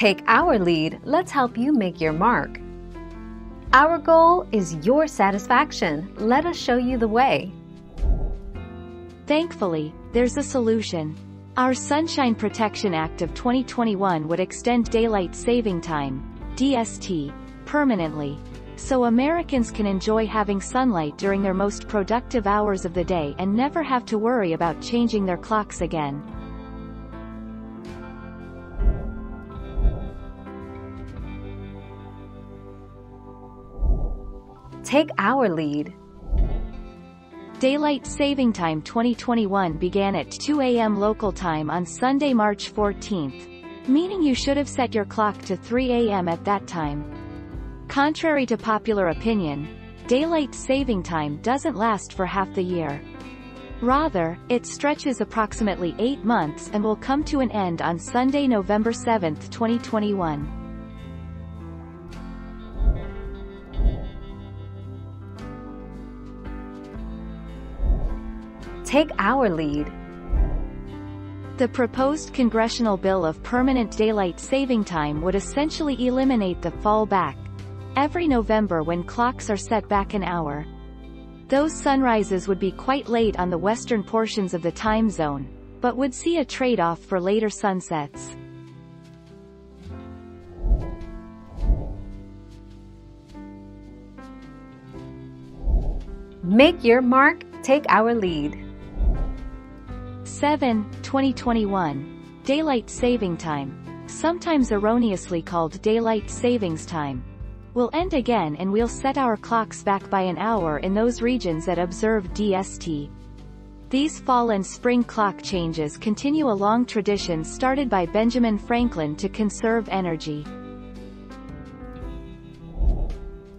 Take our lead, let's help you make your mark. Our goal is your satisfaction. Let us show you the way. Thankfully, there's a solution. Our Sunshine Protection Act of 2021 would extend Daylight Saving Time, DST, permanently, so Americans can enjoy having sunlight during their most productive hours of the day and never have to worry about changing their clocks again. Take our lead. Daylight Saving Time 2021 began at 2 a.m. local time on Sunday, March 14th, meaning you should have set your clock to 3 a.m. at that time. Contrary to popular opinion, Daylight Saving Time doesn't last for half the year. Rather, it stretches approximately 8 months and will come to an end on Sunday, November 7, 2021. Take our lead. The proposed congressional bill of permanent daylight saving time would essentially eliminate the fallback every November when clocks are set back an hour. Those sunrises would be quite late on the western portions of the time zone, but would see a trade-off for later sunsets. Make your mark, take our lead. 7/2021 Daylight Saving Time, sometimes erroneously called Daylight Savings Time, will end again, and we'll set our clocks back by an hour in those regions that observe DST. These fall and spring clock changes continue a long tradition started by Benjamin Franklin to conserve energy.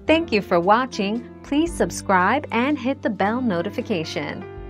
Thank you for watching. Please subscribe and hit the bell notification.